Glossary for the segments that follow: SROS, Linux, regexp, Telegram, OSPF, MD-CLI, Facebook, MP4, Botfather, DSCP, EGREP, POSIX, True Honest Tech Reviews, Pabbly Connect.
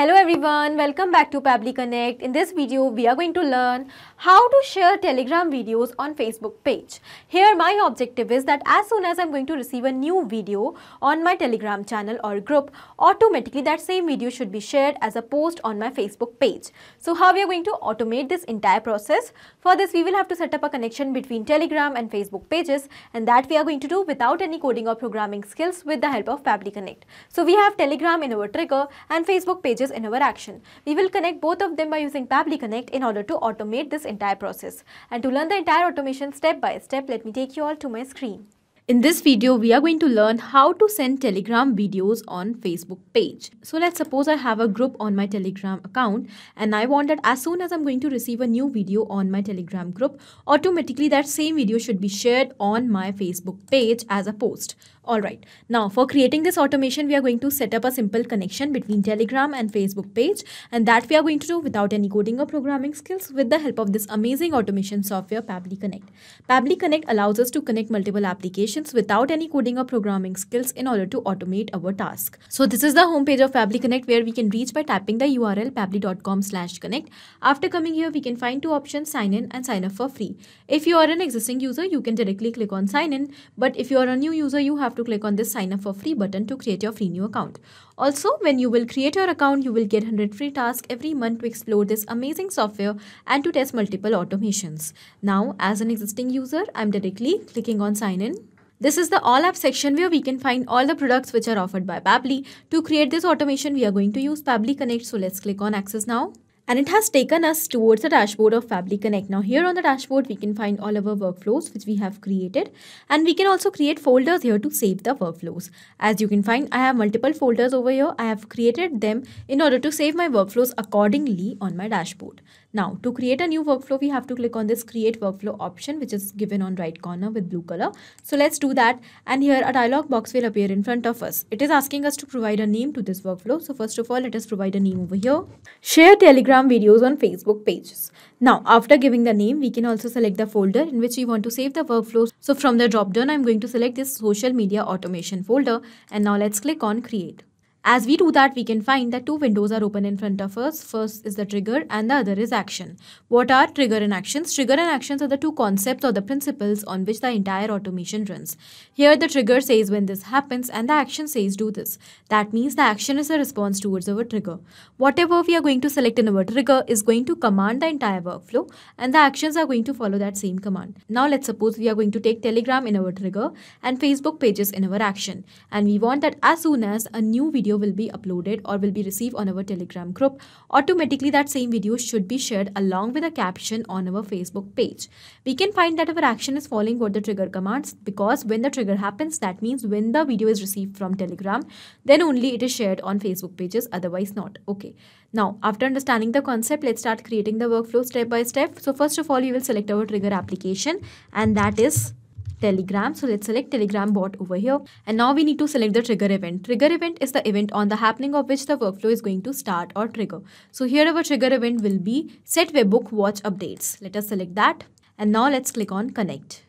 Hello everyone, welcome back to Pabbly Connect. In this video, we are going to learn how to share Telegram videos on Facebook page. Here my objective is that as soon as I'm going to receive a new video on my Telegram channel or group, automatically that same video should be shared as a post on my Facebook page. So how we are going to automate this entire process? For this, we will have to set up a connection between Telegram and Facebook pages, and that we are going to do without any coding or programming skills with the help of Pabbly Connect. So we have Telegram in our trigger and Facebook page in our action. We will connect both of them by using Pabbly Connect in order to automate this entire process. And to learn the entire automation step by step, let me take you all to my screen. In this video, we are going to learn how to send Telegram videos on Facebook page. So let's suppose I have a group on my Telegram account and I want that as soon as I'm going to receive a new video on my Telegram group, automatically that same video should be shared on my Facebook page as a post. Alright, now for creating this automation, we are going to set up a simple connection between Telegram and Facebook page, and that we are going to do without any coding or programming skills with the help of this amazing automation software Pabbly Connect. Pabbly Connect allows us to connect multiple applications without any coding or programming skills in order to automate our task. So this is the homepage of Pabbly Connect, where we can reach by tapping the URL pabbly.com/connect. After coming here, we can find two options, sign in and sign up for free. If you are an existing user, you can directly click on sign in, but if you are a new user, you have to click on this sign up for free button to create your free new account. Also, when you will create your account, you will get 100 free tasks every month to explore this amazing software and to test multiple automations. Now, as an existing user, I'm directly clicking on sign in. This is the all app section where we can find all the products which are offered by Pabbly. To create this automation, we are going to use Pabbly Connect. So let's click on access now. And it has taken us towards the dashboard of Pabbly Connect. Now here on the dashboard, we can find all our workflows which we have created, and we can also create folders here to save the workflows. As you can find, I have multiple folders over here. I have created them in order to save my workflows accordingly on my dashboard. Now to create a new workflow, we have to click on this create workflow option which is given on right corner with blue color. So let's do that, and here a dialog box will appear in front of us. It is asking us to provide a name to this workflow. So first of all, let us provide a name over here. Share Telegram videos on Facebook pages. Now after giving the name, we can also select the folder in which we want to save the workflows. So from the drop down, I'm going to select this social media automation folder, and now let's click on create. As we do that, we can find that two windows are open in front of us. First is the trigger and the other is action. What are trigger and actions? Trigger and actions are the two concepts or the principles on which the entire automation runs. Here the trigger says when this happens and the action says do this. That means the action is a response towards our trigger. Whatever we are going to select in our trigger is going to command the entire workflow, and the actions are going to follow that same command. Now let's suppose we are going to take Telegram in our trigger and Facebook pages in our action, and we want that as soon as a new video will be uploaded or will be received on our Telegram group, automatically that same video should be shared along with a caption on our Facebook page. We can find that our action is following what the trigger commands, because when the trigger happens, that means when the video is received from Telegram, then only it is shared on Facebook pages, otherwise not. Okay. Now, after understanding the concept, let's start creating the workflow step by step. So first of all, we will select our trigger application, and that is Telegram. So let's select Telegram bot over here, and now we need to select the trigger event. Trigger event is the event on the happening of which the workflow is going to start or trigger. So here our trigger event will be set webhook watch updates. Let us select that, and now let's click on connect.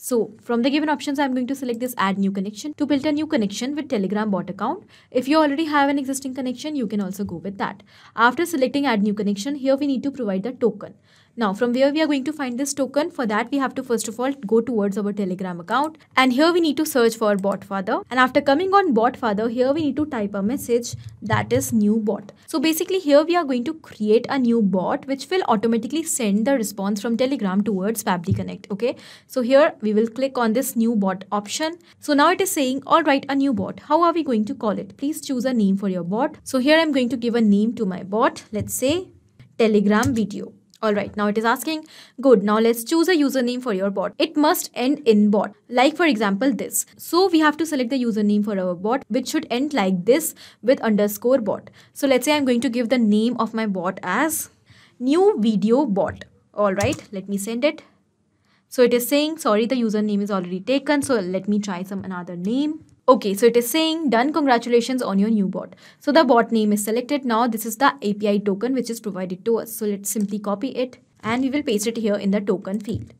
So from the given options, I'm going to select this add new connection to build a new connection with Telegram bot account. If you already have an existing connection, you can also go with that. After selecting add new connection, here we need to provide the token. Now from where we are going to find this token, for that we have to first of all go towards our Telegram account, and here we need to search for Botfather, and after coming on Botfather, here we need to type a message, that is new bot. So basically here we are going to create a new bot which will automatically send the response from Telegram towards Pabbly Connect. Okay, so here we will click on this new bot option. So now it is saying, alright, a new bot. How are we going to call it? Please choose a name for your bot. So here I am going to give a name to my bot. Let's say Telegram video. Alright, now it is asking, good, now let's choose a username for your bot. It must end in bot, like for example this. So we have to select the username for our bot which should end like this with underscore bot. So let's say I'm going to give the name of my bot as new video bot. Alright, let me send it. So it is saying, sorry, the username is already taken, so let me try some another name. Okay, so it is saying done, congratulations on your new bot. So the bot name is selected. Now this is the API token which is provided to us. So let's simply copy it and we will paste it here in the token field.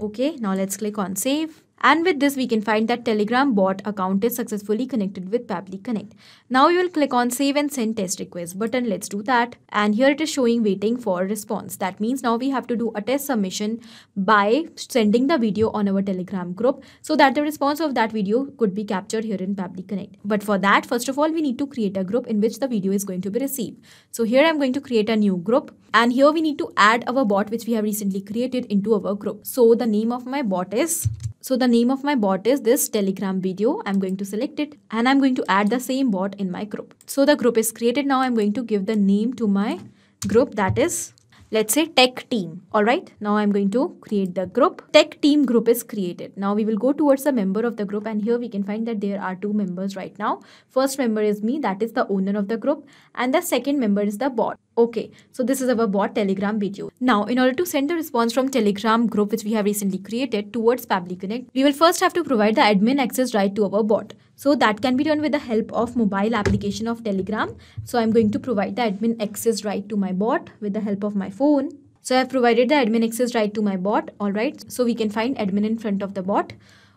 Okay, now let's click on save. And with this, we can find that Telegram bot account is successfully connected with Pabbly Connect. Now you will click on Save and Send Test Request button. Let's do that. And here it is showing waiting for response. That means now we have to do a test submission by sending the video on our Telegram group so that the response of that video could be captured here in Pabbly Connect. But for that, first of all, we need to create a group in which the video is going to be received. So here I'm going to create a new group, and here we need to add our bot which we have recently created into our group. So the name of my bot is this Telegram video. I'm going to select it and I'm going to add the same bot in my group. So the group is created. Now I'm going to give the name to my group, that is, let's say, tech team. Alright, now I'm going to create the group. Tech team group is created. Now we will go towards a member of the group, and here we can find that there are two members right now. First member is me, that is the owner of the group, and the second member is the bot. Okay, so this is our bot Telegram video. Now, in order to send the response from Telegram group which we have recently created towards Pabbly Connect, we will first have to provide the admin access right to our bot. So that can be done with the help of mobile application of Telegram. So I'm going to provide the admin access right to my bot with the help of my phone. So I've provided the admin access right to my bot. All right, so we can find admin in front of the bot.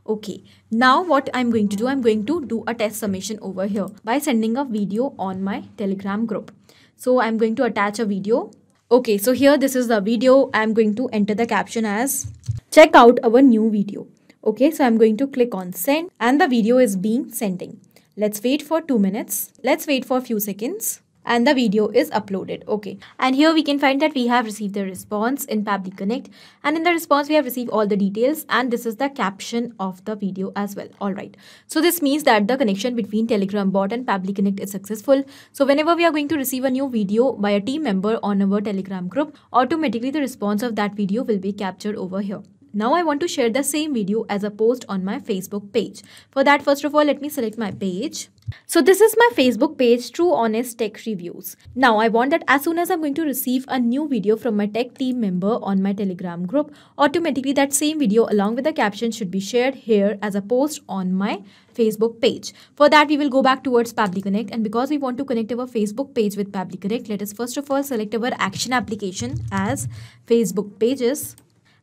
Okay, now what I'm going to do, I'm going to do a test submission over here by sending a video on my Telegram group. So I'm going to attach a video. Okay, so here this is the video. I'm going to enter the caption as "Check out our new video." Okay, so I'm going to click on send, and the video is being sending. Let's wait for 2 minutes. Let's wait for a few seconds. And the video is uploaded. Okay, and here we can find that we have received the response in Pabbly Connect, and in the response we have received all the details, and this is the caption of the video as well. Alright, so this means that the connection between Telegram bot and Pabbly Connect is successful. So whenever we are going to receive a new video by a team member on our Telegram group, automatically the response of that video will be captured over here. Now I want to share the same video as a post on my Facebook page. For that, first of all, let me select my page. So this is my Facebook page, True Honest Tech Reviews. Now I want that as soon as I'm going to receive a new video from my tech team member on my Telegram group, automatically that same video along with the caption should be shared here as a post on my Facebook page. For that, we will go back towards Pabbly Connect, and because we want to connect our Facebook page with Pabbly Connect, let us first of all select our action application as Facebook Pages.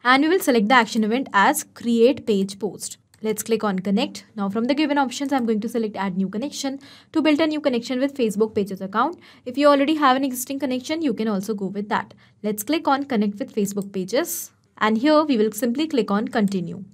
And we will select the action event as create page post. Let's click on connect. Now from the given options, I'm going to select add new connection to build a new connection with Facebook pages account. If you already have an existing connection, you can also go with that. Let's click on connect with Facebook pages. And here we will simply click on continue.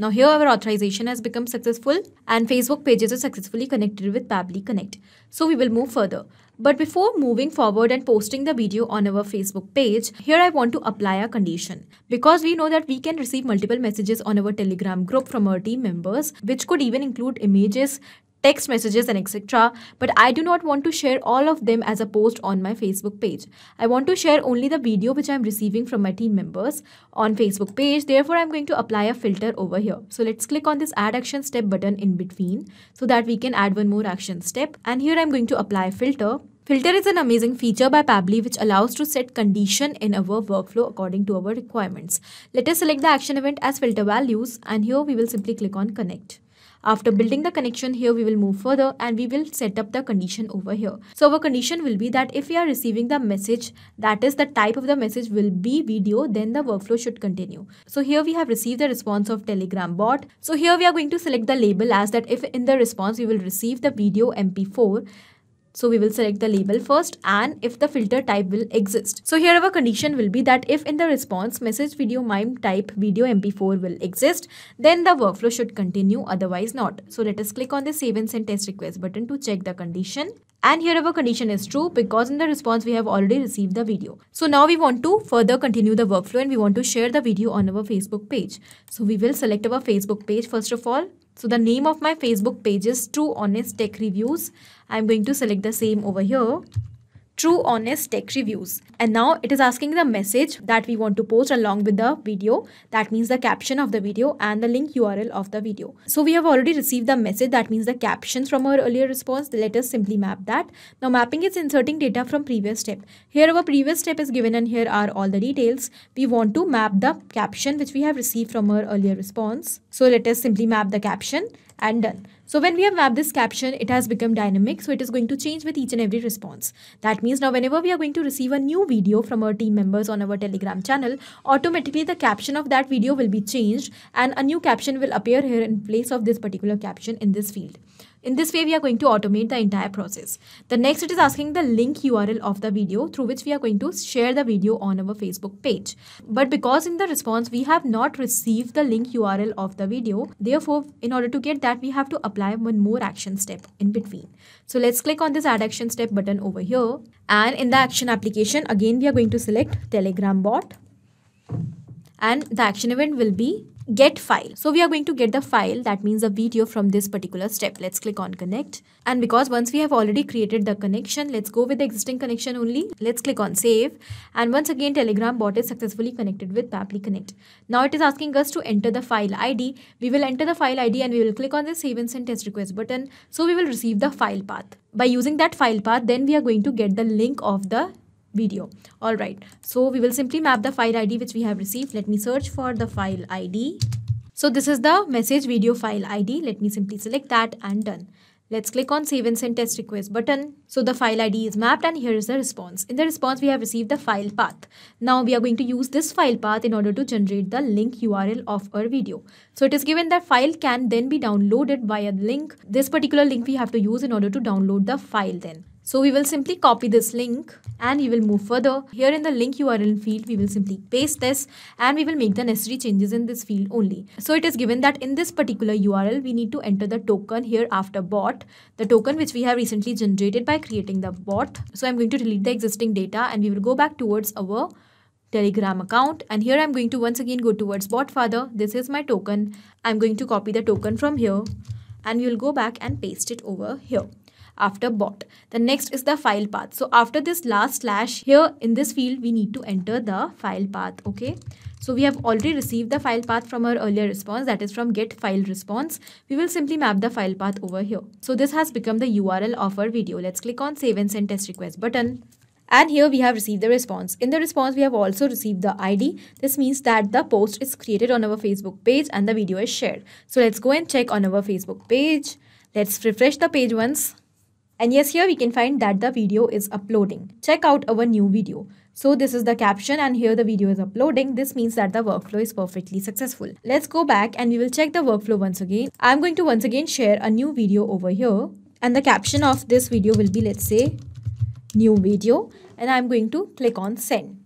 Now here our authorization has become successful, and Facebook pages is successfully connected with Pabbly Connect. So we will move further. But before moving forward and posting the video on our Facebook page, here I want to apply a condition. Because we know that we can receive multiple messages on our Telegram group from our team members, which could even include images, text messages, and etc. But I do not want to share all of them as a post on my Facebook page. I want to share only the video which I am receiving from my team members on Facebook page. Therefore, I am going to apply a filter over here. So let's click on this add action step button in between so that we can add one more action step. And here I am going to apply a filter. Filter is an amazing feature by Pabbly which allows to set condition in our workflow according to our requirements. Let us select the action event as filter values, and here we will simply click on connect. After building the connection, here we will move further and we will set up the condition over here. So our condition will be that if we are receiving the message, that is the type of the message will be video, then the workflow should continue. So here we have received the response of Telegram bot. So here we are going to select the label as that if in the response we will receive the video MP4, so we will select the label first, and if the filter type will exist. So here our condition will be that if in the response message video mime type video MP4 will exist, then the workflow should continue, otherwise not. So let us click on the save and send test request button to check the condition. And here our condition is true because in the response we have already received the video. So now we want to further continue the workflow and we want to share the video on our Facebook page. So we will select our Facebook page first of all. So the name of my Facebook page is True Honest Tech Reviews. I'm going to select the same over here. True Honest Tech Reviews. And now it is asking the message that we want to post along with the video. That means the caption of the video and the link URL of the video. So we have already received the message. That means the captions from our earlier response. Let us simply map that. Now mapping is inserting data from previous step. Here our previous step is given and here are all the details. We want to map the caption which we have received from our earlier response. So let us simply map the caption and done. So when we have mapped this caption, it has become dynamic. So it is going to change with each and every response. That means now whenever we are going to receive a new video from our team members on our Telegram channel, automatically the caption of that video will be changed and a new caption will appear here in place of this particular caption in this field. In this way, we are going to automate the entire process. The next, it is asking the link URL of the video through which we are going to share the video on our Facebook page. But because in the response, we have not received the link URL of the video, therefore, in order to get that, we have to apply one more action step in between. So let's click on this add action step button over here. And in the action application, again, we are going to select Telegram bot. And the action event will be get file. So we are going to get the file, that means a video from this particular step. Let's click on connect. And because once we have already created the connection, let's go with the existing connection only. Let's click on save. And once again, Telegram bot is successfully connected with Pabbly Connect. Now it is asking us to enter the file ID. We will enter the file ID and we will click on the save and send test request button. So we will receive the file path. By using that file path, then we are going to get the link of the video. All right. So we will simply map the file ID which we have received. Let me search for the file ID. So this is the message video file ID. Let me simply select that and done. Let's click on save and send test request button. So the file ID is mapped and here is the response. In the response, we have received the file path. Now we are going to use this file path in order to generate the link URL of our video. So it is given that file can then be downloaded via link. This particular link we have to use in order to download the file then. So we will simply copy this link and we will move further. Here in the link URL field, we will simply paste this and we will make the necessary changes in this field only. So it is given that in this particular URL, we need to enter the token here after bot, the token which we have recently generated by creating the bot. So I'm going to delete the existing data and we will go back towards our Telegram account. And here I'm going to once again go towards Botfather. This is my token. I'm going to copy the token from here and we will go back and paste it over here. After bot, the next is the file path. So after this last slash here in this field, we need to enter the file path. Okay, so we have already received the file path from our earlier response, that is from get file response. We will simply map the file path over here. So this has become the URL of our video. Let's click on save and send test request button. And here we have received the response. In the response, we have also received the ID. This means that the post is created on our Facebook page and the video is shared. So let's go and check on our Facebook page. Let's refresh the page once. And yes, here we can find that the video is uploading. Check out our new video. So this is the caption and here the video is uploading. This means that the workflow is perfectly successful. Let's go back and we will check the workflow once again. I'm going to once again share a new video over here. And the caption of this video will be, let's say, new video. And I'm going to click on send.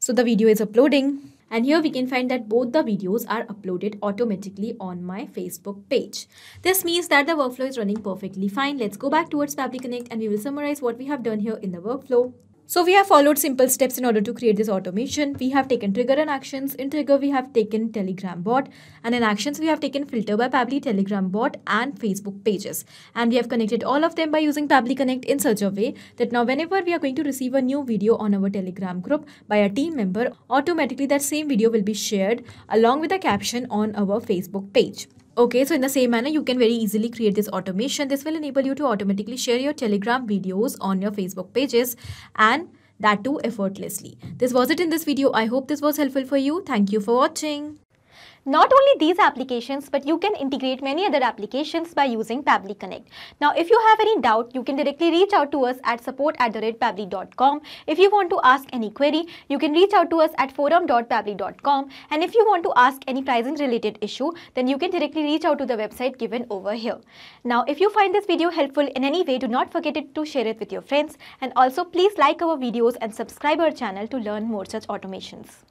So the video is uploading. And here we can find that both the videos are uploaded automatically on my Facebook page. This means that the workflow is running perfectly fine. Let's go back towards Pabbly Connect and we will summarize what we have done here in the workflow. So we have followed simple steps in order to create this automation. We have taken trigger and actions. In trigger, we have taken Telegram bot. And in actions, we have taken filter by Pabbly, Telegram bot and Facebook pages. And we have connected all of them by using Pabbly Connect in such a way that now whenever we are going to receive a new video on our Telegram group by a team member, automatically that same video will be shared along with a caption on our Facebook page. Okay, so in the same manner, you can very easily create this automation. This will enable you to automatically share your Telegram videos on your Facebook pages and that too effortlessly. This was it in this video. I hope this was helpful for you. Thank you for watching. Not only these applications, but you can integrate many other applications by using Pabbly Connect. Now, if you have any doubt, you can directly reach out to us at support@pabbly.com. If you want to ask any query, you can reach out to us at forum.pabbly.com. And if you want to ask any pricing related issue, then you can directly reach out to the website given over here. Now, if you find this video helpful in any way, do not forget to share it with your friends. And also, please like our videos and subscribe our channel to learn more such automations.